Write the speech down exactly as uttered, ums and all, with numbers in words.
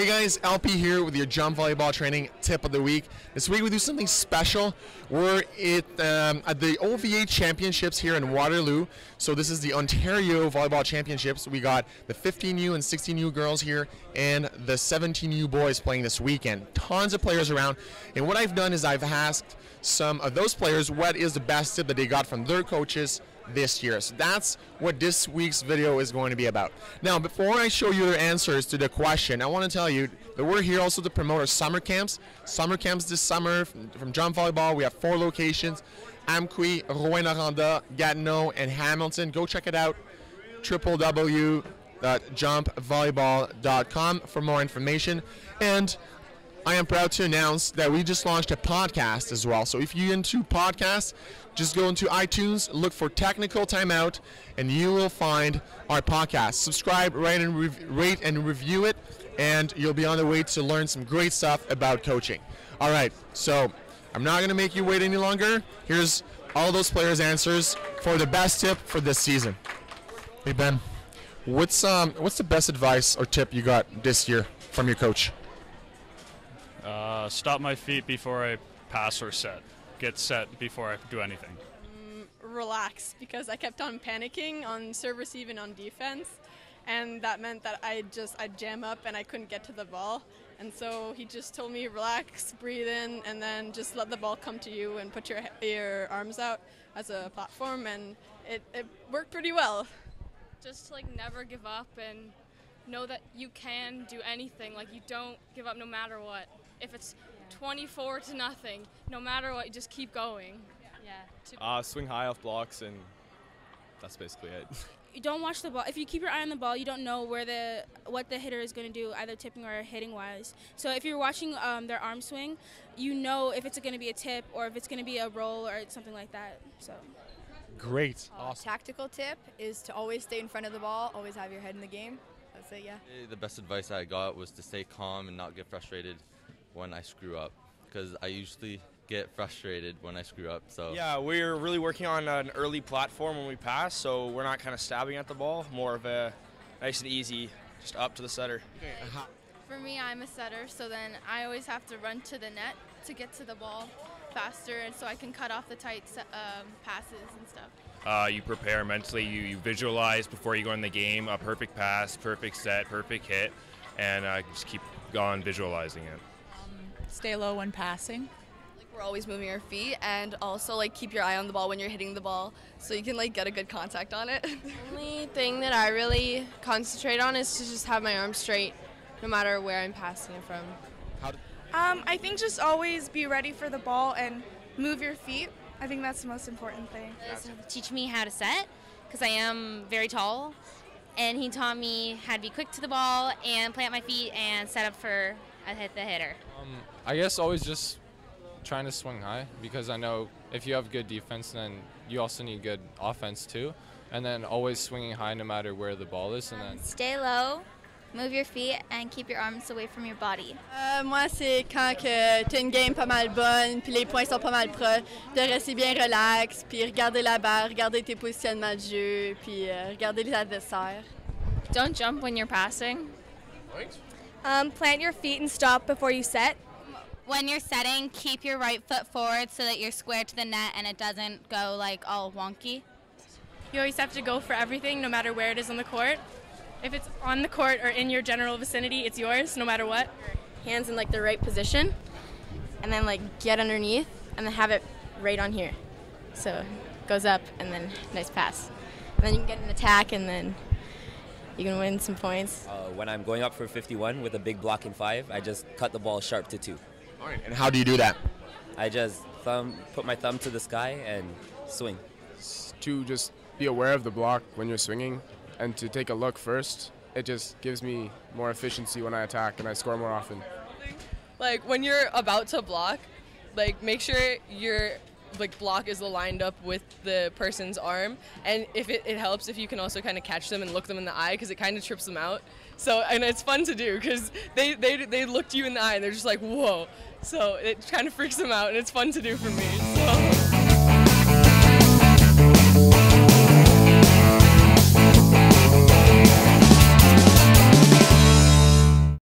Hey guys, L P here with your Jump Volleyball Training Tip of the Week. This week we do something special. We're at, um, at the O V A Championships here in Waterloo. So this is the Ontario Volleyball Championships. We got the fifteen U and sixteen U girls here and the seventeen U boys playing this weekend. Tons of players around. And what I've done is I've asked some of those players what is the best tip that they got from their coaches this year. So that's what this week's video is going to be about. Now, before I show you their answers to the question, I want to tell you that we're here also to promote our summer camps. Summer camps this summer from, from Jump Volleyball. We have four locations: Amqui, Rouen Aranda, Gatineau, and Hamilton. Go check it out, w w w dot jump volleyball dot com for more information. And I am proud to announce that we just launched a podcast as well. So if you're into podcasts, just go into iTunes, look for Technical Timeout, and you will find our podcast. Subscribe, rate and, rate and review it, and you'll be on the way to learn some great stuff about coaching. All right, so I'm not going to make you wait any longer. Here's all those players' answers for the best tip for this season. Hey, Ben, what's, um, what's the best advice or tip you got this year from your coach? Uh, stop my feet before I pass or set. Get set before I do anything. Um, relax, because I kept on panicking on serve receive and on defense, and that meant that I just I'd jam up and I couldn't get to the ball. And so he just told me relax, breathe in, and then just let the ball come to you and put your your arms out as a platform, and it, it worked pretty well. Just like never give up and know that you can do anything. Like, you don't give up no matter what. If it's twenty-four to nothing, no matter what, you just keep going. Yeah. Uh, swing high off blocks, and that's basically it. You don't watch the ball. If you keep your eye on the ball, you don't know where the what the hitter is going to do, either tipping or hitting wise. So if you're watching um, their arm swing, you know if it's going to be a tip or if it's going to be a roll or something like that. So. Great. Uh, awesome. Tactical tip is to always stay in front of the ball, always have your head in the game. That's it, yeah. The best advice I got was to stay calm and not get frustrated when I screw up, because I usually get frustrated when I screw up. So yeah, we're really working on an early platform when we pass, so we're not kind of stabbing at the ball, more of a nice and easy, just up to the setter. Uh-huh. For me, I'm a setter, so then I always have to run to the net to get to the ball faster, and so I can cut off the tight um, passes and stuff. Uh, you prepare mentally, you, you visualize before you go in the game, a perfect pass, perfect set, perfect hit, and uh, just keep on visualizing it. Um, stay low when passing. Like, we're always moving our feet, and also like keep your eye on the ball when you're hitting the ball so you can like get a good contact on it. The only thing that I really concentrate on is to just have my arm straight no matter where I'm passing it from. How um, I think just always be ready for the ball and move your feet. I think that's the most important thing. Teach me how to set, because I am very tall, and he taught me how to be quick to the ball and plant my feet and set up for a hit the hitter. Um, I guess always just trying to swing high, because I know if you have good defense, then you also need good offense too, and then always swinging high no matter where the ball is. And um, then stay low, move your feet, and keep your arms away from your body. Euh, moi, c'est quand que t'as une game pas mal bonne, puis les points sont pas mal proches, de rester bien relax, puis regarder la barre, regarder tes positionnements de jeu, puis euh, regarder les adversaires. Don't jump when you're passing. Right. Um, plant your feet and stop before you set. When you're setting, keep your right foot forward so that you're square to the net and it doesn't go like all wonky. You always have to go for everything, no matter where it is on the court. If it's on the court or in your general vicinity, it's yours, no matter what. Hands in like the right position, and then like get underneath, and then have it right on here. So it goes up, and then nice pass. And then you can get an attack, and then you can win some points. Uh, when I'm going up for fifty-one with a big block in five, I just cut the ball sharp to two. All right, and how do you do that? I just thumb, put my thumb to the sky and swing. It's to just be aware of the block when you're swinging, and to take a look first. It just gives me more efficiency when I attack, and I score more often. Like, when you're about to block, like, make sure your like block is lined up with the person's arm, and if it, it helps if you can also kind of catch them and look them in the eye, because it kind of trips them out. So, and it's fun to do, because they, they, they looked you in the eye and they're just like, whoa. So it kind of freaks them out, and it's fun to do for me. So.